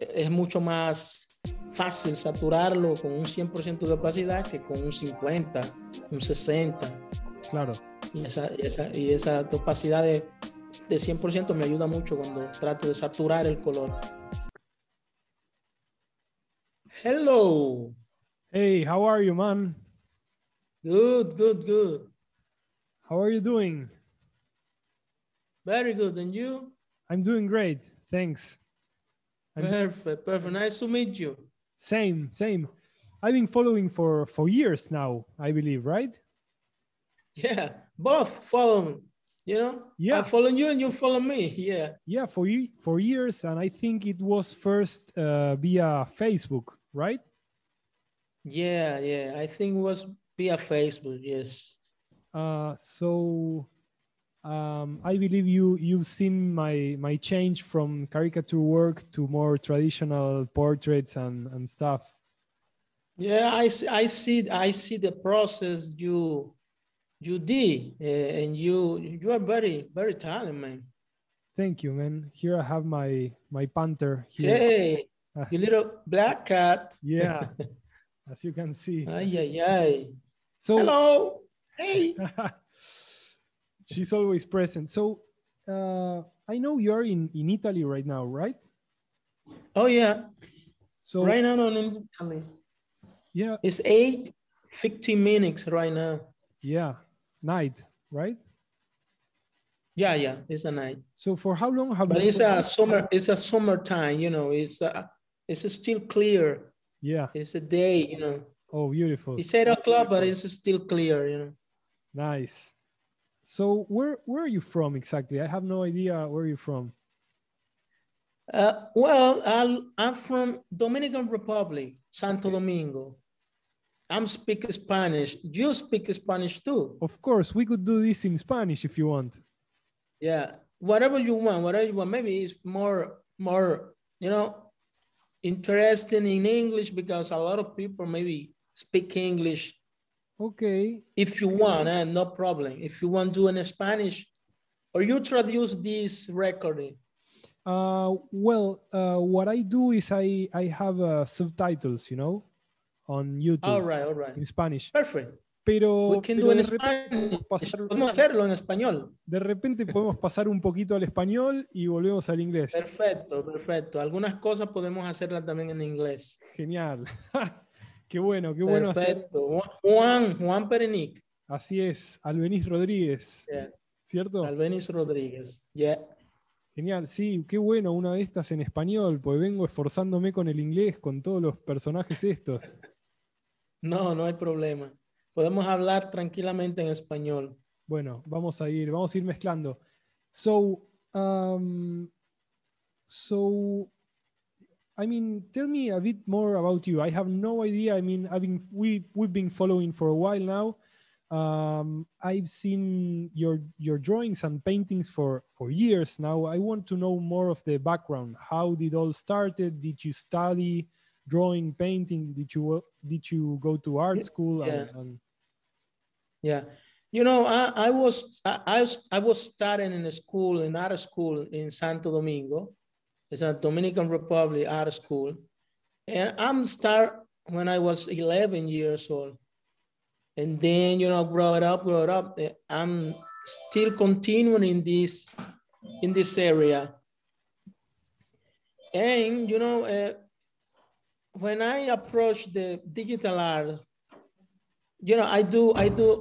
es mucho más fácil saturarlo con un 100% de opacidad que con un 50, un 60. Claro. Y esa opacidad de 100% me ayuda mucho cuando trato de saturar el color. Hello. Hey, how are you, man? Good, good, good. How are you doing? Very good. And you? I'm doing great. Thanks. Perfect, perfect. Nice to meet you. Same, same. I've been following for years now, I believe, right? Yeah, both follow me, you know? Yeah. I follow you and you follow me, yeah. Yeah, for years, and I think it was first via Facebook, right? Yeah, yeah, I think it was via Facebook, yes. I believe you've seen my change from caricature work to more traditional portraits and stuff. Yeah, I see the process you did, and you are very, very talented, man. Thank you, man. Here I have my panther here. Hey, you little black cat. Yeah, as you can see. Ay, ay, ay. So, hello. Hey. She's always present. So I know you're in Italy right now, right? Oh, yeah. So right now I'm in Italy. Yeah. It's 8:15 minutes right now. Yeah. Night, right? Yeah, yeah. It's a night. So for how long have you... It's a summertime, you know. It's still clear. Yeah. It's a day, you know. Oh, beautiful. It's 8 o'clock, but it's still clear, you know. Nice. So where are you from exactly? I have no idea where you're from. Well, I'm from Dominican Republic, Santo Domingo. I'm speaking Spanish. You speak Spanish too. Of course, we could do this in Spanish if you want. Yeah, whatever you want. Maybe it's more, you know, interesting in English because a lot of people maybe speak English. Okay. If you want, no problem. If you want to do in Spanish, or you traduce this recording? What I do is I have subtitles, you know, on YouTube. All right. In Spanish. Perfect. Pero we can do in Spanish. Podemos hacerlo en español. De repente podemos pasar un poquito al español y volvemos al inglés. Perfecto, perfecto. Algunas cosas podemos hacerlas también en inglés. Genial. Qué bueno. Perfecto. Hacer... Juan Perednik. Así es, Albeniz Rodríguez. Yeah. ¿Cierto? Albeniz Rodríguez, yeah. Genial, sí, qué bueno una de estas en español, pues vengo esforzándome con el inglés, con todos los personajes estos. No hay problema. Podemos hablar tranquilamente en español. Bueno, vamos a ir mezclando. So, I mean, tell me a bit more about you. I have no idea. I mean, we've been following for a while now. I've seen your drawings and paintings for years now. I want to know more of the background. How did it all started? Did you study drawing, painting? Did you go to art school? Yeah. Yeah. You know, I was studying in a school, in art school in Santo Domingo. It's a Dominican Republic art school. And I'm start when I was 11 years old. And then, you know, growing up, I'm still continuing in this area. And, you know, when I approach the digital art, you know, I do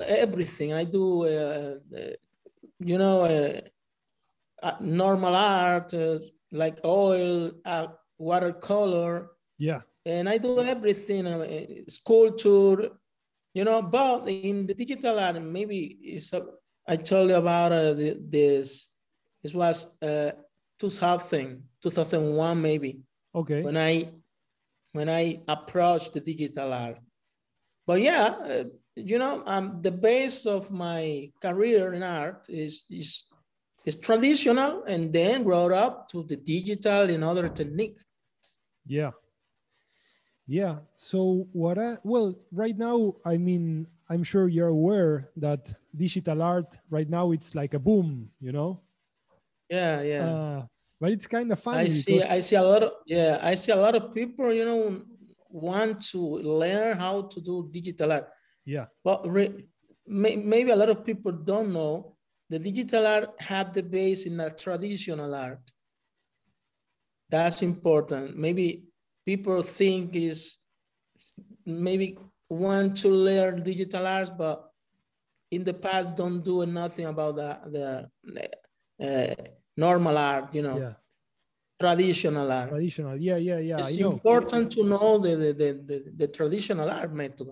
everything. I do, you know, normal art, like oil, watercolor. Yeah. And I do everything, sculpture, you know, but in the digital art, maybe I told you about this. It was 2001 maybe. Okay. When I approached the digital art. But yeah, you know, the base of my career in art is traditional, and then brought up to the digital and other technique. Yeah. So right now, I mean, I'm sure you're aware that digital art right now, it's like a boom, you know? Yeah. But it's kind of funny. I see a lot of people, you know, want to learn how to do digital art. Yeah. But maybe a lot of people don't know the digital art had the base in a traditional art. That's important. Maybe people think is maybe want to learn digital arts, but in the past don't do nothing about the normal art, you know, yeah. Traditional art. Traditional, yeah. It's important to know the traditional art method.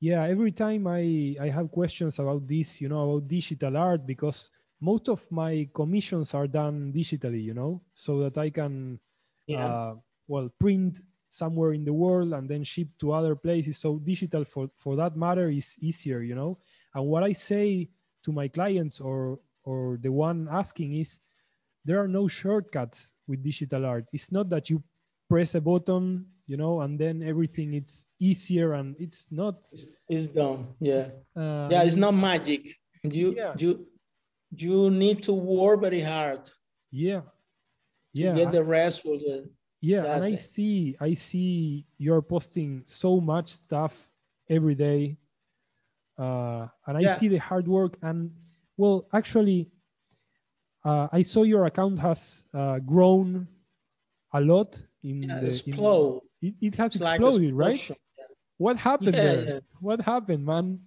Yeah, every time I have questions about this, you know, about digital art, because most of my commissions are done digitally, you know, so that I can, well, print somewhere in the world and then ship to other places. So digital for that matter is easier, you know. And what I say to my clients or the one asking is, there are no shortcuts with digital art. It's not that you press a button, you know, and then everything it's easier, and it's not. It's done. Yeah. Yeah. It's not magic. You need to work very hard. Yeah. Yeah. To get the result. Yeah. And I see you're posting so much stuff every day. And I see the hard work. And well, actually, I saw your account has grown a lot. It has exploded, right? Yeah. What happened there? Yeah. What happened, man?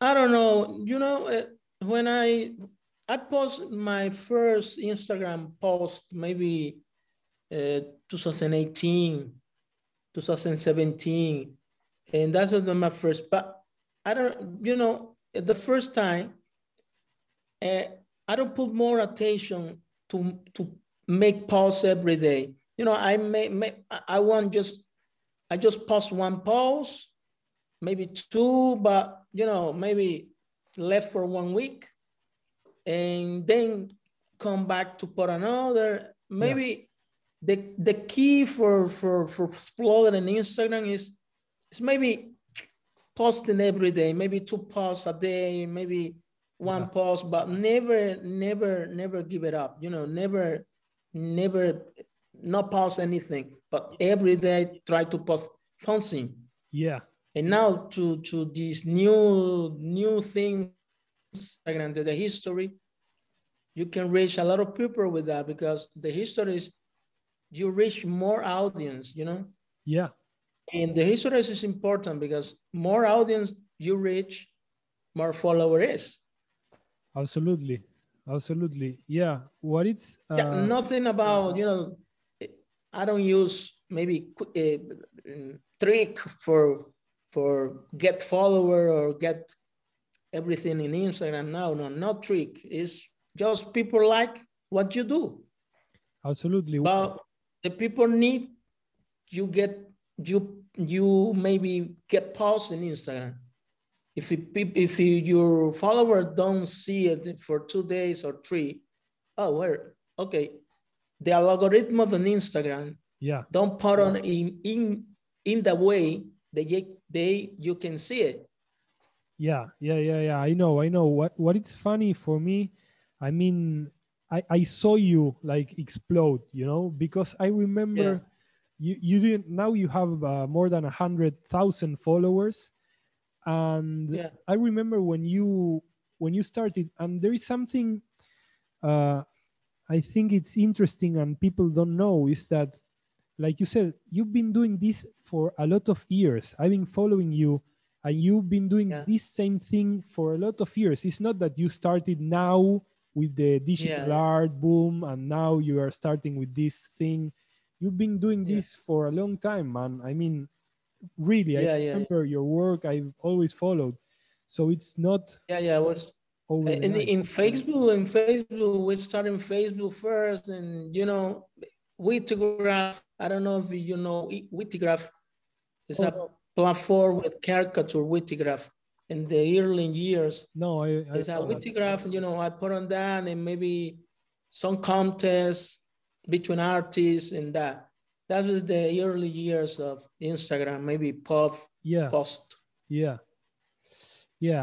I don't know. You know, when I post my first Instagram post, maybe 2018, 2017, and that's not my first, but I don't, you know, the first time, I don't put more attention to make posts every day. You know, I just post one post, maybe two, but you know, maybe left for 1 week, and then come back to put another. Maybe the key for exploding an Instagram is maybe posting every day, maybe two posts a day, maybe one post, but never give it up. You know, never not post anything, but every day try to post something. Yeah. And now to these new things, Instagram, the history, you can reach a lot of people with that, because the history is you reach more audience, you know? Yeah. And the history is important because more audience you reach, more followers. Absolutely. Absolutely. Yeah. What it's... nothing about, you know, I don't use maybe a trick for get follower or get everything in Instagram. No, not trick. It's just people like what you do. Absolutely. But the people need you get... You maybe get posts in Instagram. If your follower don't see it for 2 days or three, the algorithm of an Instagram don't put on in the way that you can see it. Yeah. I know. What it's funny for me, I mean, I saw you like explode, you know, because I remember. Yeah. You didn't. Now you have more than 100,000 followers, and I remember when you started. And there is something I think it's interesting, and people don't know, is that, like you said, you've been doing this for a lot of years. I've been following you, and you've been doing this same thing for a lot of years. It's not that you started now with the digital art boom, and now you are starting with this thing. You've been doing this for a long time, man. I mean, really, I remember your work. I've always followed. So it's not... It was... In Facebook, we started in Facebook first. And, you know, Wittygraph, I don't know if you know Wittygraph. It's a platform with caricature, Wittygraph. In the early years. No, I it's a Wittygraph, that. You know, I put on that and maybe some contests between artists and that. That was the early years of Instagram, maybe post. Yeah.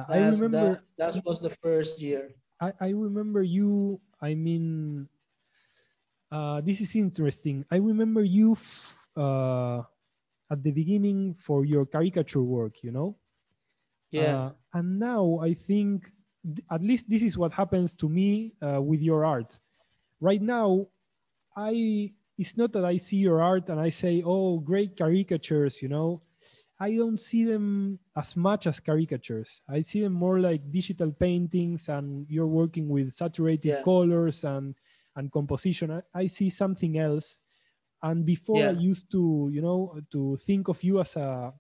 I remember that was the first year. I remember you, I mean, This is interesting. I remember you at the beginning for your caricature work, you know? Yeah. And now I think, at least this is what happens to me with your art. Right now, it's not that I see your art and I say, oh, great caricatures, you know? I don't see them as much as caricatures. I see them more like digital paintings, and you're working with saturated colors and composition. I see something else. And before I used to, you know, to think of you as a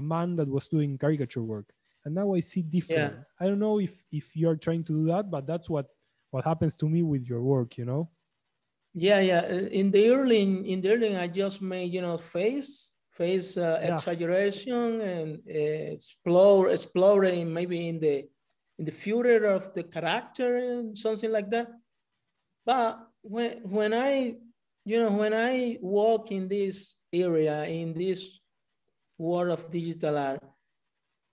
man that was doing caricature work. And now I see different. I don't know if you're trying to do that, but that's what happens to me with your work, you know? Yeah, yeah. In the early, I just made, you know, face exaggeration and exploring maybe in the future of the character and something like that. But when I work in this area, in this world of digital art,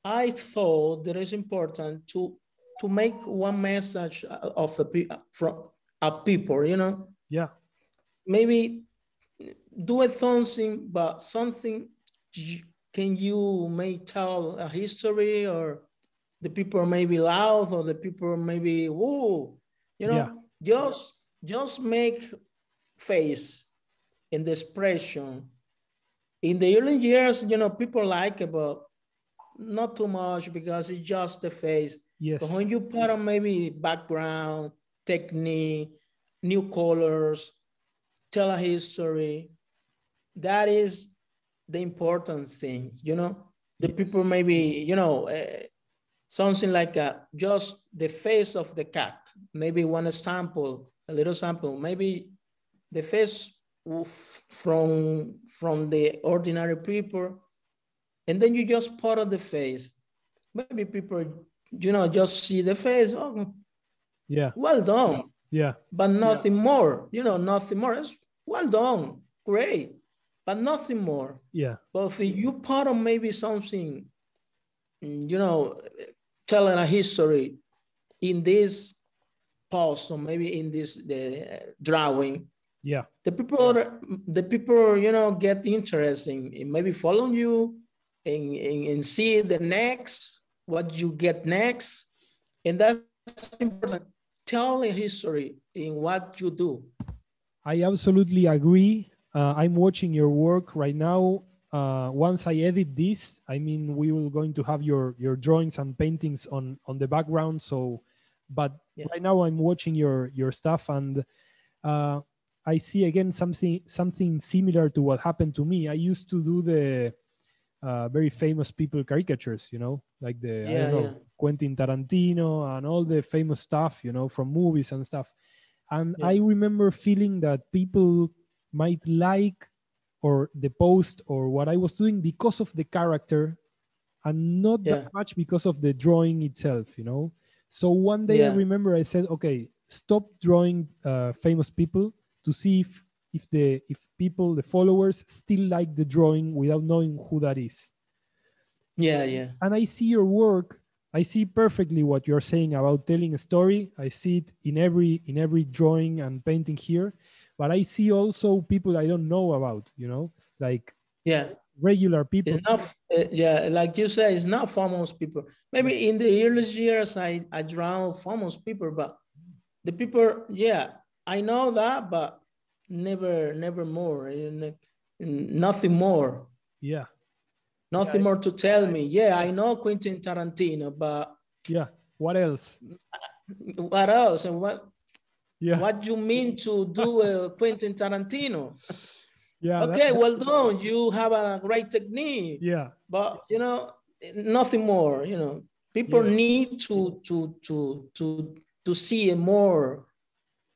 I thought that it's important to make one message from people, you know? Yeah. Maybe do something, but something can you may tell a history, or the people may be loud, or the people may be, whoa, you know, just make face and the expression. In the early years, you know, people like it, but not too much because it's just the face. Yes. But when you put on maybe background, technique, new colors, tell a history, that is the important thing, you know? The people maybe, you know, something like just the face of the cat, maybe one sample, a little sample, maybe the face from the ordinary people, and then you just put on the face. Maybe people, you know, just see the face. Oh, yeah. Well done. Yeah. But nothing more. You know, nothing more. It's well done. Great. But nothing more. Yeah. But if you put on maybe something, you know, telling a history in this post, or maybe in this drawing. Yeah. The people, you know, get interested in maybe following you. And see the next, what you get next. And that's important. Tell a history in what you do. I absolutely agree. I'm watching your work right now. Once I edit this, I mean, we will going to have your drawings and paintings on the background. So, but right now I'm watching your stuff, and I see again something similar to what happened to me. I used to do the very famous people caricatures, you know, like the Quentin Tarantino and all the famous stuff, you know, from movies and stuff. And I remember feeling that people might like or the post or what I was doing because of the character, and not that much because of the drawing itself, you know. So one day I remember I said, okay, stop drawing famous people to see if people, the followers, still like the drawing without knowing who that is. Yeah, yeah. And I see your work. I see perfectly what you're saying about telling a story. I see it in every drawing and painting here. But I see also people I don't know about, you know, like regular people. It's not, like you said, it's not famous people. Maybe in the early years, I draw famous people, but the people, I know that, but never more, nothing more. Yeah. Nothing more to tell me. Yeah, I know Quentin Tarantino, but what else? What else? And what you mean to do Quentin Tarantino? Yeah. Okay, well done. You have a great technique. Yeah. But you know, nothing more, you know. People need to see more.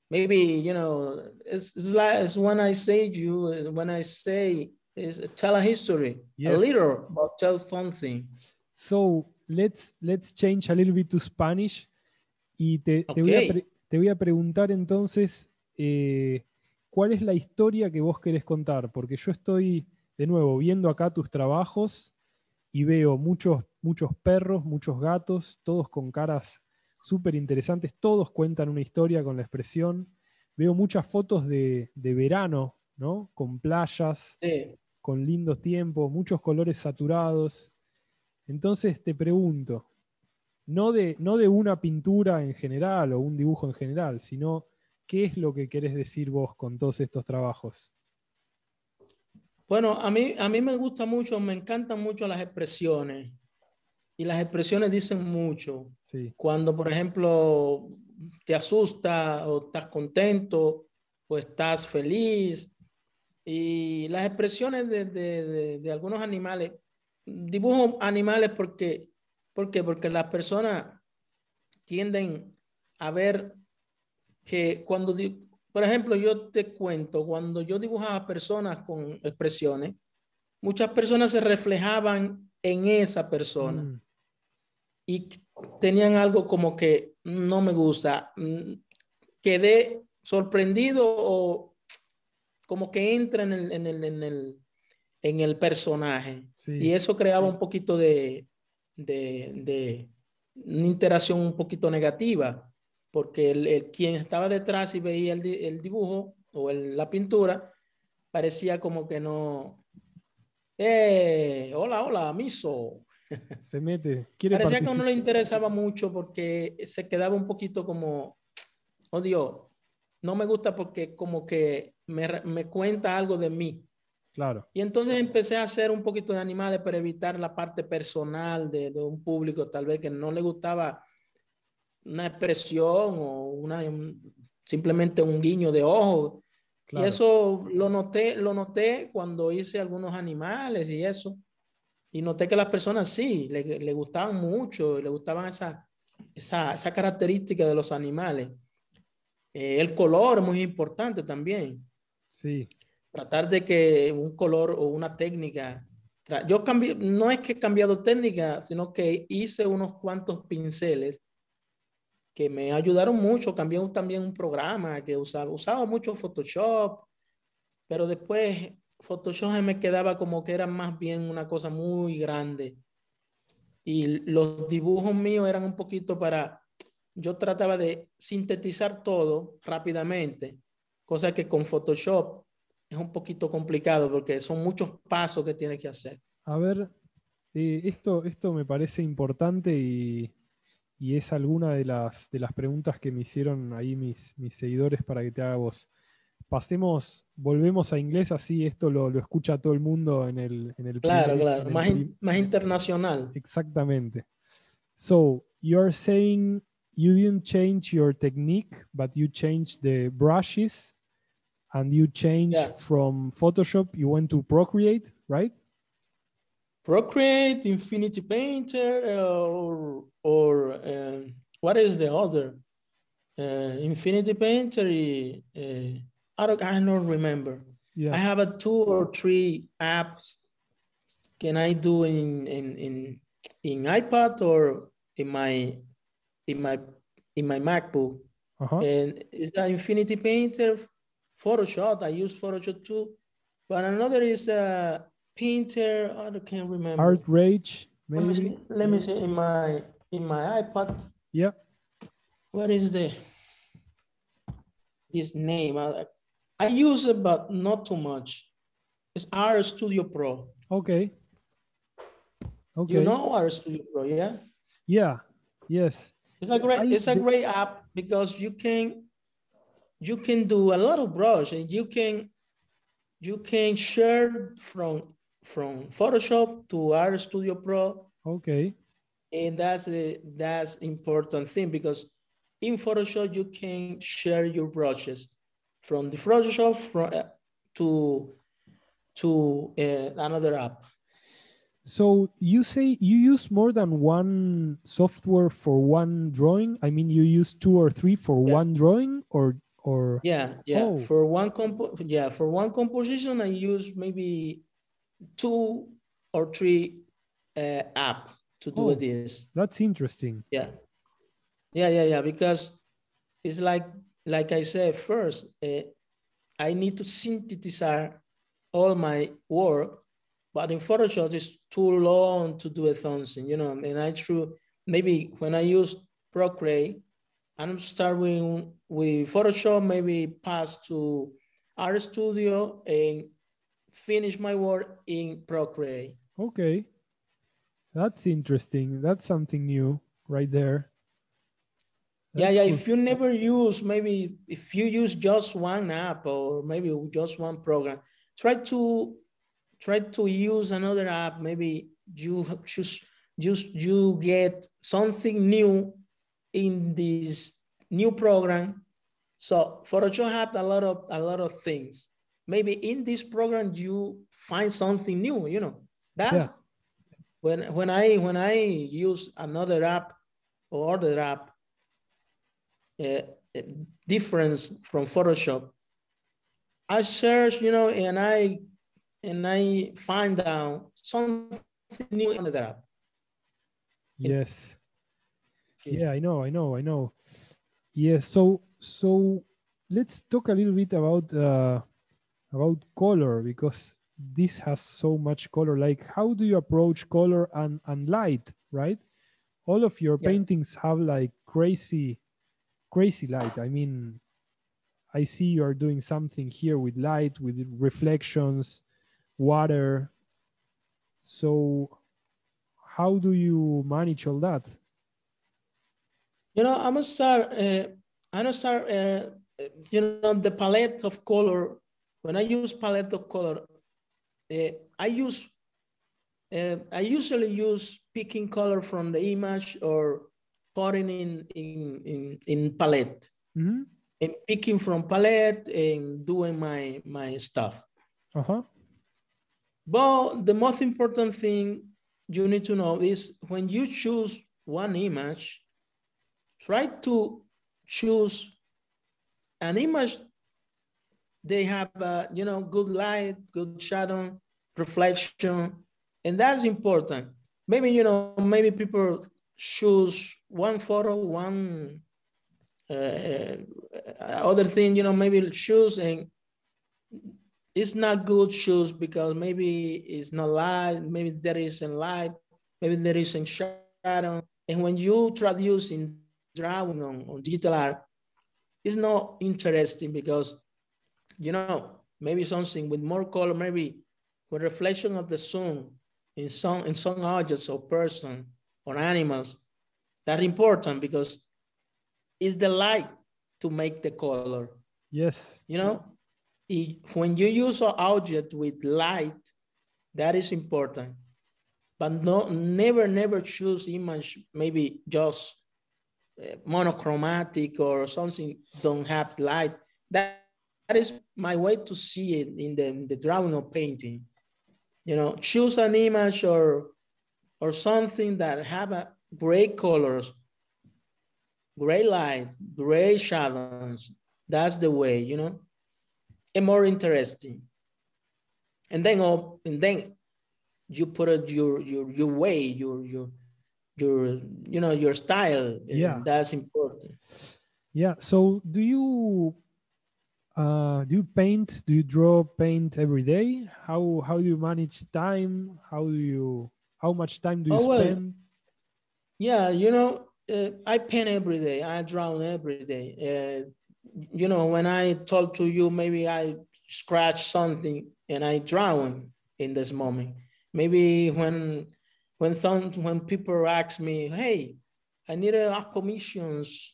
Maybe, you know, it's like it's when I say to you, when I say is tell a history, a little, but tell something. So let's change a little bit to Spanish. Y te voy a preguntar entonces, ¿cuál es la historia que vos querés contar? Porque yo estoy, de nuevo, viendo acá tus trabajos y veo muchos perros, muchos gatos, todos con caras súper interesantes, todos cuentan una historia con la expresión. Veo muchas fotos de verano, ¿no? Con playas, sí, con lindos tiempos, muchos colores saturados. Entonces te pregunto, no de una pintura en general o un dibujo en general, sino ¿qué es lo que querés decir vos con todos estos trabajos? Bueno, a mí me gusta mucho, me encantan mucho las expresiones. Y las expresiones dicen mucho. Sí. Cuando, por ejemplo, te asusta o estás contento o estás feliz. Y las expresiones de algunos animales. Dibujo animales porque las personas tienden a ver que cuando, por ejemplo, yo te cuento, cuando yo dibujaba personas con expresiones, muchas personas se reflejaban en esa persona y tenían algo como que no me gusta, quedé sorprendido o como que entra en el personaje. Sí. Y eso creaba un poquito de una interacción un poquito negativa, porque quien estaba detrás y veía el dibujo o la pintura, parecía como que no... hola, hola, miso. Se mete. Quiere parecía participar. Que no le interesaba mucho porque se quedaba un poquito como... Oh, Dios, no me gusta porque como que me cuenta algo de mí. Claro. Y entonces empecé a hacer un poquito de animales para evitar la parte personal de un público tal vez que no le gustaba... una expresión o simplemente un guiño de ojo. Claro. Y eso lo noté cuando hice algunos animales y eso. Y noté que las personas sí, le gustaban mucho, le gustaban esa característica de los animales. El color es muy importante también. Sí. Tratar de que un color o una técnica... Yo cambié, no es que he cambiado técnica, sino que hice unos cuantos pinceles que me ayudaron mucho. Cambié también un programa que usaba mucho Photoshop, pero después Photoshop me quedaba como que era más bien una cosa muy grande. Y los dibujos míos eran un poquito yo trataba de sintetizar todo rápidamente, cosa que con Photoshop es un poquito complicado porque son muchos pasos que tienes que hacer. A ver, esto me parece importante y es alguna de las preguntas que me hicieron ahí mis seguidores para que te haga vos. Volvemos a inglés, así esto lo escucha todo el mundo en el Claro, primer, claro, más internacional. Exactamente. So, you're saying you didn't change your technique, but you changed the brushes and you changed from Photoshop, you went to Procreate, right? Procreate, Infinity Painter, or what is the other? Infinity Painter, I don't remember. Yeah. I have 2 or 3 apps. Can I do in iPad or in my MacBook? Uh-huh. And it's an Infinity Painter, Photoshop. I use Photoshop too, but another is Painter, I can't remember. Art Rage, maybe. Let me see in my iPad. Yeah. What is this name? I use it, but not too much. It's Art Studio Pro. Okay. You know Art Studio Pro, yeah? Yeah. Yes. It's a great app because you can do a lot of brush and you can share from Photoshop to Art Studio Pro. Okay. And that's important thing because in Photoshop, you can share your brushes from the Photoshop to another app. So you say you use more than one software for one drawing? I mean, you use 2 or 3 for one drawing or? Yeah. Oh. For one composition, I use maybe 2 or 3 apps to do this. That's interesting. Yeah. Because it's like I said first, I need to synthesize all my work, but in Photoshop it's too long to do a something, you know. And maybe when I use Procreate, I'm starting with Photoshop, maybe pass to Art Studio and finish my work in Procreate. Okay, that's interesting. That's something new right there. That's yeah, yeah. Cool. If you never use, maybe if you use just one app or maybe just one program, try to use another app. Maybe you you get something new in this new program. So Photoshop had a lot of things. Maybe in this program you find something new, you know. That's yeah. when I use another app or other app, difference from Photoshop, I search, you know, and I find out something new in the app. Yes. Yeah, I know. Yeah, so let's talk a little bit about color, because this has so much color. Like, how do you approach color and light, right? All of your paintings have like crazy light. I mean, I see you're doing something here with light, with reflections, water. So how do you manage all that? You know, I'm gonna start, you know, the palette of color. When I use palette of color, I usually use picking color from the image or putting in palette, mm-hmm. and picking from palette and doing my stuff. Uh-huh. But the most important thing you need to know is when you choose one image, try to choose an image they have, you know, good light, good shadow, reflection, and that's important. Maybe, you know, maybe people choose one photo, one other thing, you know, maybe choose, and it's not good choose because maybe it's not light, maybe there isn't light, maybe there isn't shadow. And when you traduce in drawing on digital art, it's not interesting because, you know, maybe something with more color, maybe with reflection of the sun in some objects or person or animals, that's important because it's the light to make the color. Yes. You know, when you use an object with light, that is important. But no, never choose image, maybe just monochromatic or something don't have light. That is my way to see it in the drawing or painting. You know, choose an image or something that have a gray colors, gray light, gray shadows. That's the way, you know, and more interesting. And then you put it your way, your you know, your style. Yeah, that's important. Yeah. So do you paint? Do you draw, paint every day? How do you manage time? How much time do you spend? Yeah, you know, I paint every day. I draw every day. You know, when I talk to you, maybe I scratch something and I draw in this moment. Maybe when people ask me, hey, I need a commissions,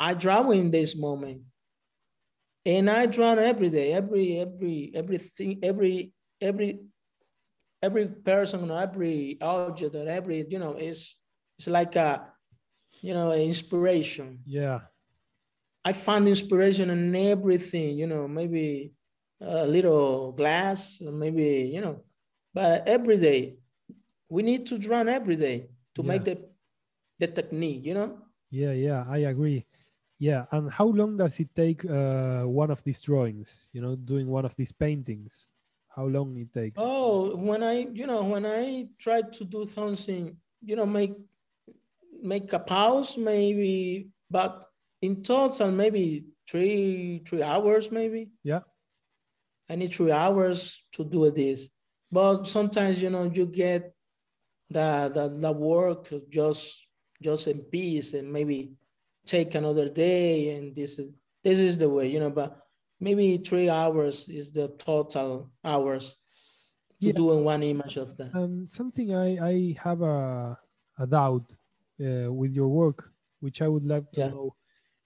I draw in this moment, and I draw every day, everything, every person or every object or every, you know, it's like a, you know, inspiration. Yeah, I found inspiration in everything. You know, maybe a little glass, maybe, you know, but every day. We need to draw every day to make the technique, you know? Yeah, I agree. Yeah, and how long does it take one of these drawings, you know, doing one of these paintings? How long it takes? Oh, when I try to do something, you know, make a pause maybe, but in total maybe three hours maybe. Yeah. I need 3 hours to do this. But sometimes, you know, you get the work just in peace, and maybe take another day, and this is the way, you know, but maybe 3 hours is the total hours to do in one image of that. Something I have a doubt with your work, which I would like to know,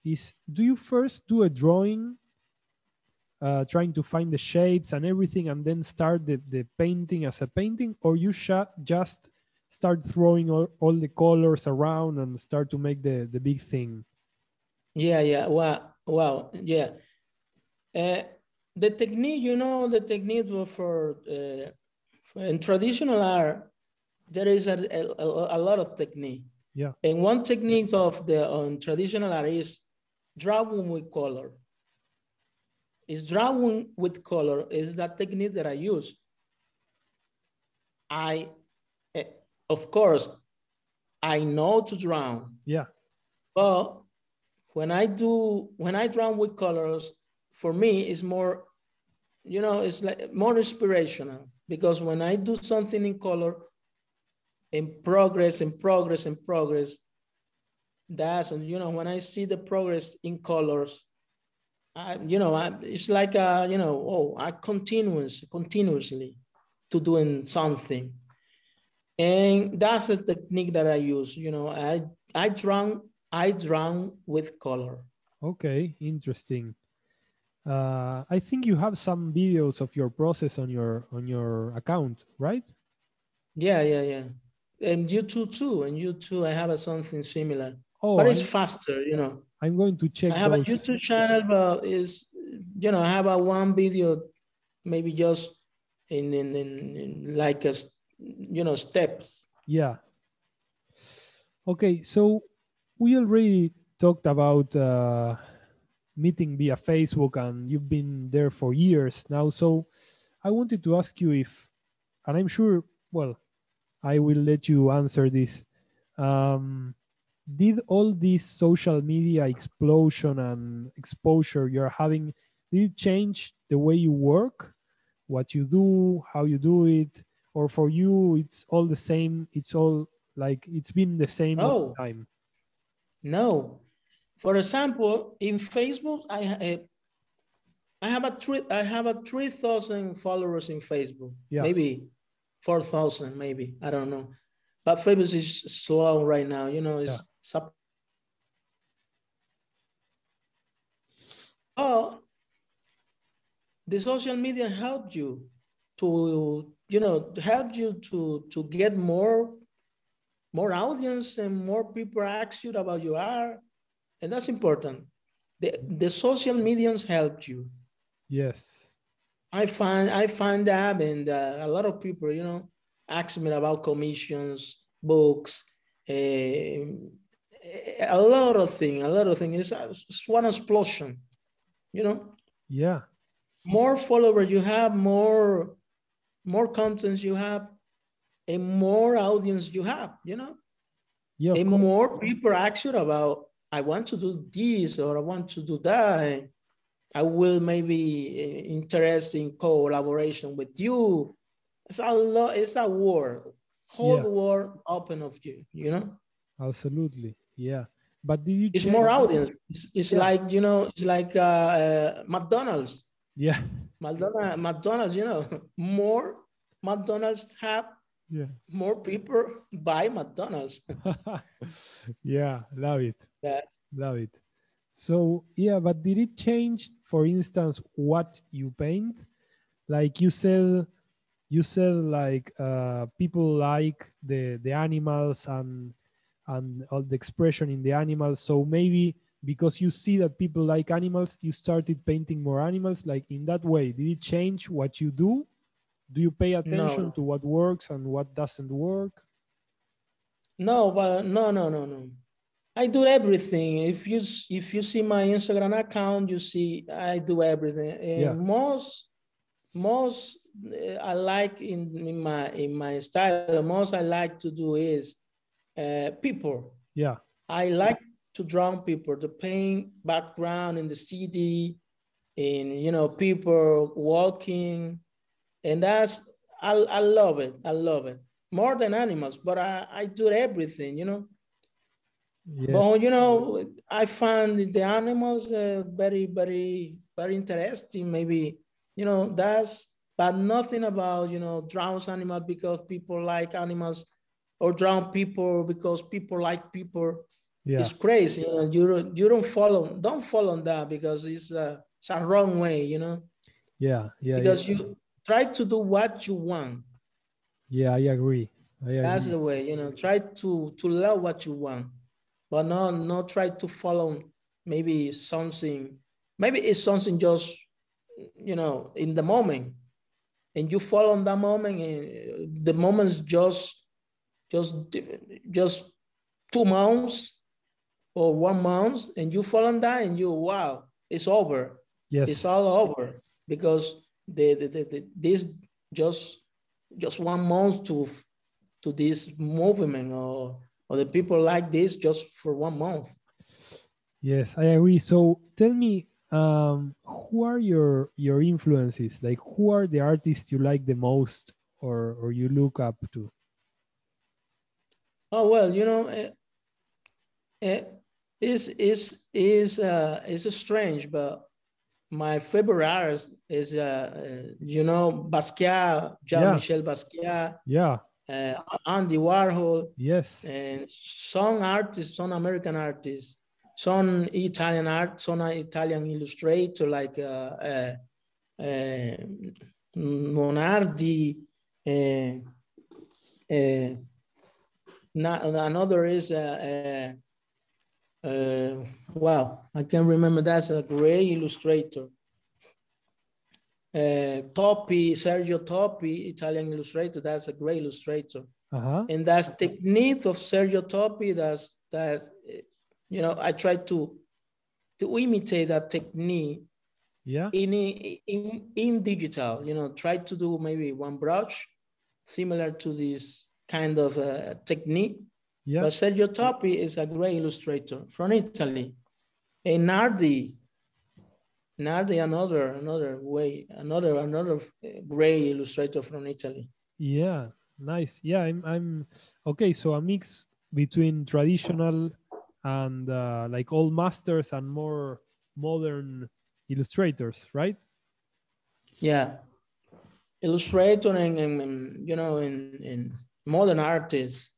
is do you first do a drawing, trying to find the shapes and everything, and then start the painting as a painting, or you just start throwing all the colors around and start to make the big thing? The technique, you know, the technique for in traditional art, there is a lot of technique. Yeah. And one technique of on traditional art is drawing with color. Is drawing with color is that technique that I use. Of course, I know to draw. Yeah. But when I draw with colors, for me, it's more, you know, it's like more inspirational, because when I do something in color, in progress, you know, when I see the progress in colors, it's like I continuously to doing something. And that's the technique that I use. You know, I draw with color. Okay, interesting. I think you have some videos of your process on your account, right? Yeah. And YouTube too. And YouTube, I have something similar, but it's faster. You know, I'm going to check. I have a YouTube channel, but I have one video, maybe just in like a, steps. Yeah. Okay, so we already talked about meeting via Facebook, and you've been there for years now. So I wanted to ask you if, and I'm sure, well, I will let you answer this. Did all this social media explosion and exposure you're having, did it change the way you work, what you do, how you do it? Or for you, it's all the same? It's all like it's been the same all the time? No. For example, in Facebook, I have 3,000 followers in Facebook. Yeah. Maybe 4,000, maybe, I don't know. But Facebook is slow right now. You know, it's the social media helped you to get more audience, and more people ask you about your art. And that's important. The social mediums helped you. Yes. I find that, and a lot of people, you know, ask me about commissions, books, a lot of things. It's one explosion, you know? Yeah. More followers you have, more contents you have, and more audience you have, you know? Yeah, and more people ask you about, I want to do this, or I want to do that. I will maybe interest in collaboration with you. It's a lot. It's a world, whole world open of you. You know. Absolutely, yeah. But did you? It's more audience. It's like, you know. It's like McDonald's. Yeah. McDonald's. You know, more McDonald's have. Yeah. More people buy McDonald's. Yeah, love it. Yeah. Love it. So, yeah, but did it change, for instance, what you paint? Like you said like people like the animals and all the expression in the animals. So maybe because you see that people like animals, you started painting more animals. Like in that way, did it change what you do? Do you pay attention to what works and what doesn't work? No, but no. I do everything. If you see my Instagram account, you see I do everything. And most I like in my style. Most I like to do is people. Yeah, I like to draw people, to paint background in the city, in people walking. And I love it. I love it more than animals, but I do everything, Yes. But you know, I found the animals very, very, very interesting. Maybe, you know, that's, but nothing about, you know, draws animals because people like animals, or drown people because people like people. Yeah. It's crazy. You know, you don't follow that, because it's a wrong way, you know? Yeah, yeah. Because you try to do what you want. Yeah, I agree. That's the way, you know, try to love what you want, but not try to follow maybe something. Maybe it's something just, you know, in the moment, and you follow on that moment, and the moment's just 2 months or 1 month, and you fall on that, and you, wow, it's over. Yes, it's all over, because this just 1 month to this movement, or the people like this just for 1 month. Yes, I agree. So tell me, who are your influences? Like, who are the artists you like the most, or you look up to? Oh, well, you know, it's strange, but my favorite artist is, you know, Basquiat, Jean Michel Basquiat, yeah, Andy Warhol, yes, and some artists, some American artists, some Italian art, some Italian illustrator like Monardi. Another is, wow, I can't remember, that's a great illustrator. Toppi, Sergio Toppi, Italian illustrator, that's a great illustrator. Uh-huh. And that's technique of Sergio Toppi, that's you know, I try to imitate that technique, yeah, in digital, you know, try to do maybe one brush similar to this kind of a technique. Yeah. But Sergio Toppi is a great illustrator from Italy. And Nardi, another great illustrator from Italy. Yeah, nice. Yeah, I'm okay. So a mix between traditional and like old masters and more modern illustrators, right? Yeah, illustrator and you know, in modern artists.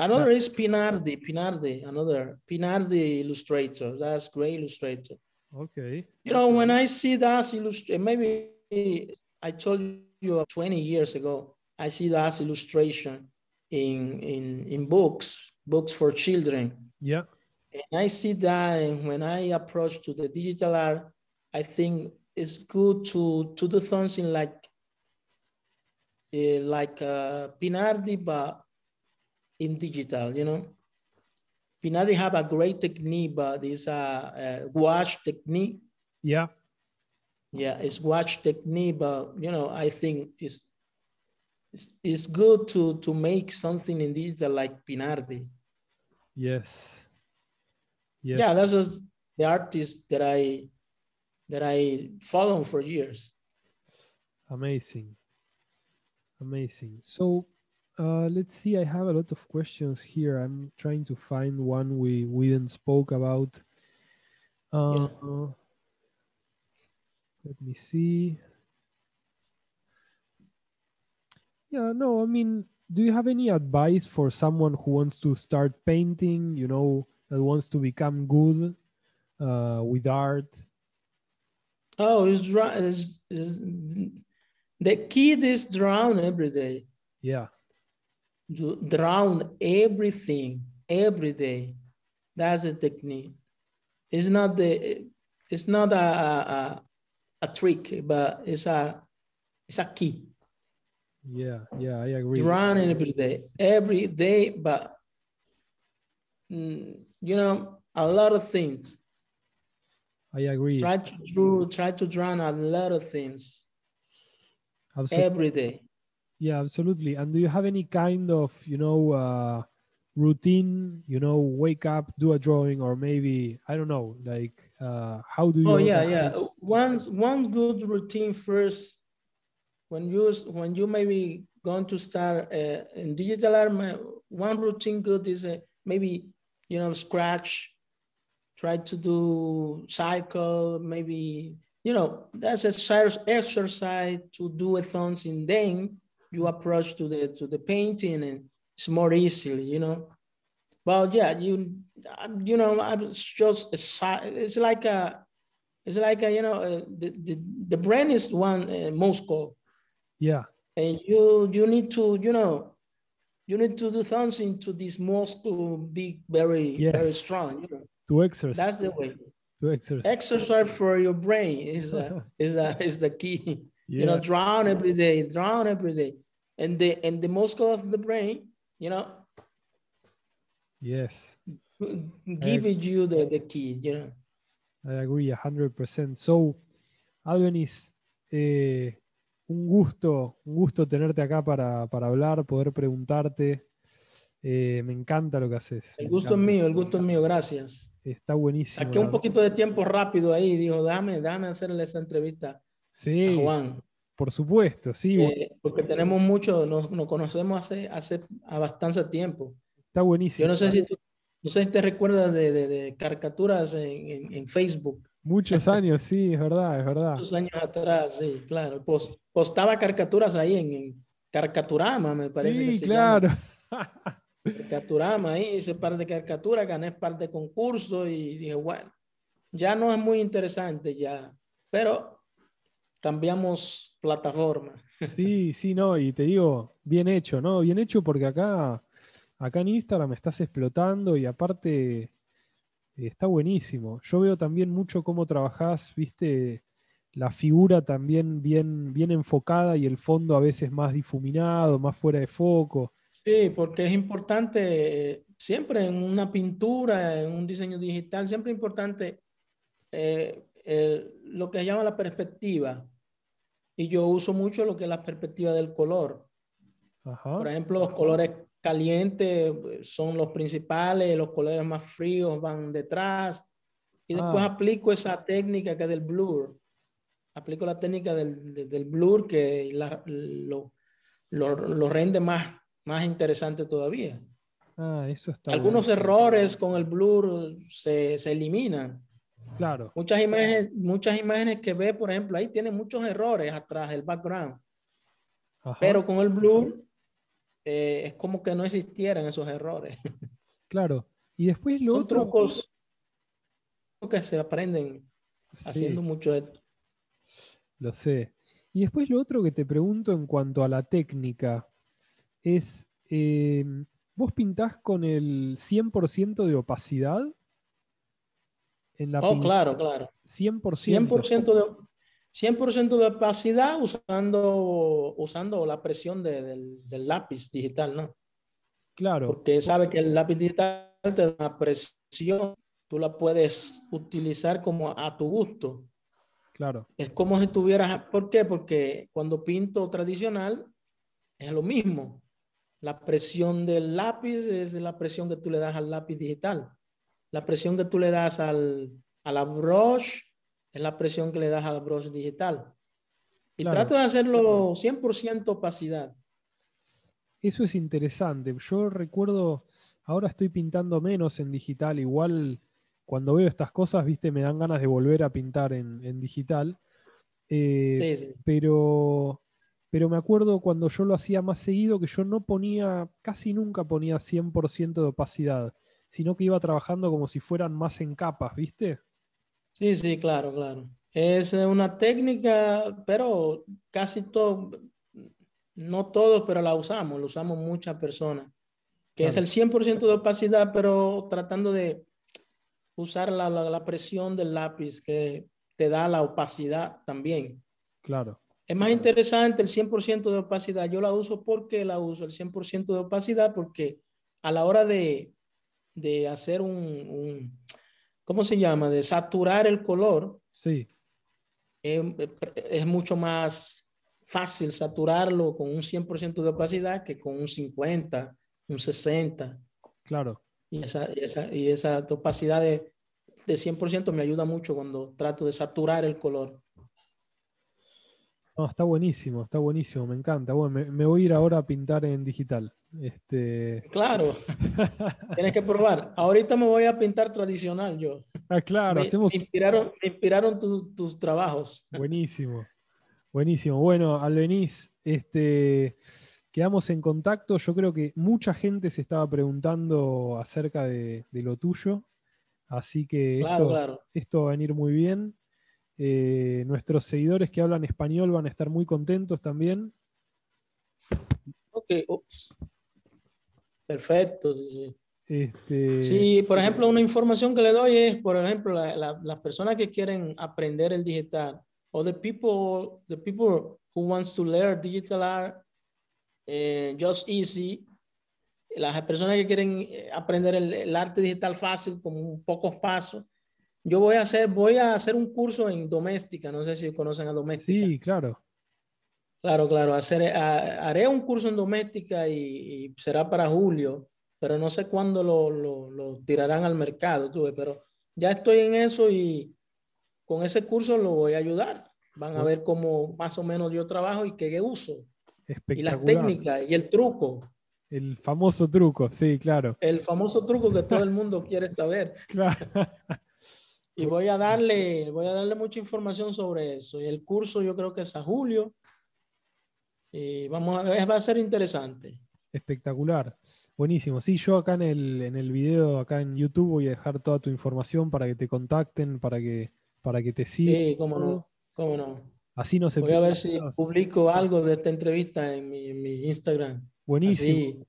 Another is Pinardi, another Pinardi illustrator. That's great illustrator. Okay. You know, when I see that illustration, maybe I told you 20 years ago, I see that illustration in books for children. Yeah. And I see that, and when I approach to the digital art, I think it's good to do something like Pinardi, but in digital, you know. Pinardi have a great technique, but it's a gouache technique. Yeah. Yeah, it's gouache technique, but, you know, I think it's good to make something in digital like Pinardi. Yes. Yes. Yeah, that's just the artist that I follow for years. Amazing. Amazing. So let's see, I have a lot of questions here. I'm trying to find one we didn't spoke about. Yeah. Let me see. Yeah, no, I mean, do you have any advice for someone who wants to start painting, you know, that wants to become good with art? Oh, it's right. The kid is drown every day. Yeah. You drown everything every day. That's a technique. It's not a trick, but it's a key. Yeah, yeah, I agree. Drown every day, but you know, a lot of things. I agree. Try to drown a lot of things. Absolutely. Every day. Yeah, absolutely. And do you have any kind of, you know, routine, you know, wake up, do a drawing, or maybe, I don't know, like, how do you? Oh, yeah, yeah. One good routine first, when you maybe going to start in digital art, one routine good is maybe you know, scratch, try to do cycle, maybe, you know, that's an exercise to do a thons, and then you approach to the painting and it's more easily, you know. Well, yeah, you know, it's just a, it's like a, you know, the brain is one muscle. Yeah. And you need to, you know, you need to do something to this muscle be very, yes, very strong. You know? To exercise. That's the way. To exercise. Exercise for your brain is a, is the key. Yeah. You know, drown every day, and the muscle of the brain, you know. Yes. Giving you the key, you know. I agree 100%. So, Albeniz, un gusto tenerte acá para hablar, poder preguntarte. Me encanta lo que haces. El gusto es mío, el gusto es mío, gracias. Está buenísimo. Saqué un poquito de tiempo rápido ahí, dijo, dame hacerle esa entrevista. Sí, a Juan. Por supuesto, sí. Porque tenemos mucho, nos conocemos hace bastante tiempo. Está buenísimo. Yo no sé si tú, no sé si te recuerdas de caricaturas en Facebook. Muchos años, sí, es verdad, es verdad. Muchos años atrás, sí, claro. Postaba caricaturas ahí en Caricaturama, me parece. Sí, que se claro. Llama. Caricaturama, ahí hice par de caricaturas, gané par de concursos y dije, bueno, ya no es muy interesante ya, pero cambiamos plataforma. Sí, sí, no, y te digo, bien hecho, ¿no? Bien hecho porque acá en Instagram me estás explotando y aparte está buenísimo. Yo veo también mucho cómo trabajás, viste, la figura también bien enfocada y el fondo a veces más difuminado, más fuera de foco. Sí, porque es importante, siempre en una pintura, en un diseño digital, siempre es importante lo que se llama la perspectiva. Y yo uso mucho lo que es la perspectiva del color. Ajá. Por ejemplo, los colores calientes son los principales, los colores más fríos van detrás y después aplico esa técnica que es del blur, aplico la técnica del blur que lo rende más interesante todavía. Eso está algunos bueno. Errores con el blur se eliminan, claro. Muchas imágenes que ve, por ejemplo, ahí tienen muchos errores atrás del background. Ajá. Pero con el blur es como que no existieran esos errores. Claro. Y después lo son otro... trucos que se aprenden, sí, haciendo mucho esto. Lo sé. Y después lo otro que te pregunto en cuanto a la técnica es, ¿vos pintás con el 100% de opacidad? En la claro, claro. 100% de opacidad usando la presión del lápiz digital, ¿no? Claro. Porque sabe que el lápiz digital te da una presión, tú la puedes utilizar como a tu gusto. Claro. Es como si tuvieras... ¿Por qué? Porque cuando pinto tradicional es lo mismo. La presión del lápiz es la presión que tú le das al lápiz digital. La presión que tú le das a la brush es la presión que le das a la brush digital. Y claro, trato de hacerlo 100% opacidad. Eso es interesante. Yo recuerdo, ahora estoy pintando menos en digital. Igual cuando veo estas cosas, viste, me dan ganas de volver a pintar en digital. Sí, sí. Pero me acuerdo cuando yo lo hacía más seguido, que yo no ponía, casi nunca ponía 100% de opacidad, sino que iba trabajando como si fueran más en capas, ¿viste? Sí, sí, claro, claro. Es una técnica, pero casi todo, no todos, pero lo usamos muchas personas, que claro, es el 100% de opacidad, pero tratando de usar la presión del lápiz que te da la opacidad también. Claro. Es más interesante el 100% de opacidad. Yo la uso porque la uso, el 100% de opacidad, porque a la hora de hacer un ¿cómo se llama? De saturar el color. Sí. Es mucho más fácil saturarlo con un 100% de opacidad que con un 50, un 60. Claro. Y esa opacidad de 100% me ayuda mucho cuando trato de saturar el color. No, está buenísimo, me encanta. Bueno, me voy a ir ahora a pintar en digital. Claro, tienes que probar. Ahorita me voy a pintar tradicional yo. Ah, claro, me inspiraron tus trabajos. Buenísimo, buenísimo. Bueno, Albeniz, quedamos en contacto. Yo creo que mucha gente se estaba preguntando acerca de lo tuyo. Así que esto va a venir muy bien. Nuestros seguidores que hablan español van a estar muy contentos también. Ok, ups. Perfecto. Sí. Sí, por ejemplo, una información que le doy es, por ejemplo, las personas que quieren aprender el digital, o the people who wants to learn digital art, just easy. Las personas que quieren aprender el arte digital fácil, con pocos pasos. Yo voy a hacer un curso en Domestika. No sé si conocen a Domestika. Sí, claro. Claro. Haré un curso en Domestika y será para julio, pero no sé cuándo lo tirarán al mercado, pero ya estoy en eso y con ese curso lo voy a ayudar. Van a ver cómo más o menos yo trabajo y qué uso. Y las técnicas y el truco. El famoso truco, sí, claro. El famoso truco que todo el mundo quiere saber. Claro. Y voy a darle mucha información sobre eso. Y el curso yo creo que es a julio. Y va a ser interesante. Espectacular. Buenísimo. Sí, yo acá en el video, acá en YouTube, voy a dejar toda tu información para que te contacten, para que te sigan. Sí, cómo no. Así no se puede. Voy a ver si publico algo de esta entrevista en mi Instagram. Buenísimo. Así,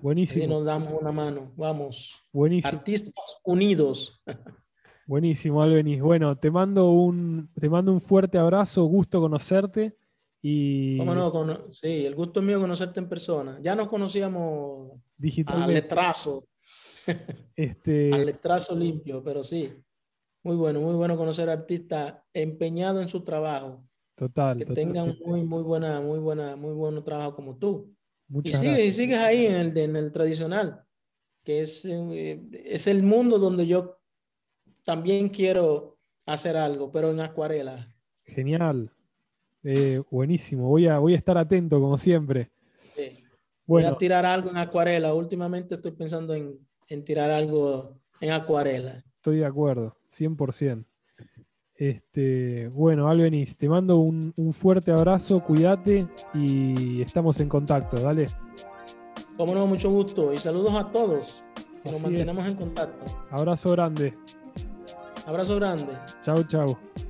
buenísimo. Así nos damos una mano. Vamos. Buenísimo. Artistas unidos. Buenísimo, Albeniz. Bueno, te mando un fuerte abrazo, gusto conocerte. Y... ¿Cómo no? Sí, el gusto es mío conocerte en persona. Ya nos conocíamos digitalmente. Al letrazo. Al letrazo limpio, pero sí. Muy bueno conocer a artistas empeñados en su trabajo. Total. Que tengan muy buen trabajo como tú. Muchas gracias. Y sigues ahí en el tradicional, que es el mundo donde yo también quiero hacer algo, pero en acuarela. Genial. Buenísimo. Voy a estar atento, como siempre. Sí. Bueno. Voy a tirar algo en acuarela. Últimamente estoy pensando en tirar algo en acuarela. Estoy de acuerdo, 100%. Bueno, Albeniz, te mando un fuerte abrazo, cuídate y estamos en contacto, dale. Cómo no, mucho gusto y saludos a todos. Que nos mantenemos en contacto. Abrazo grande. Abrazo grande. Chau, chau.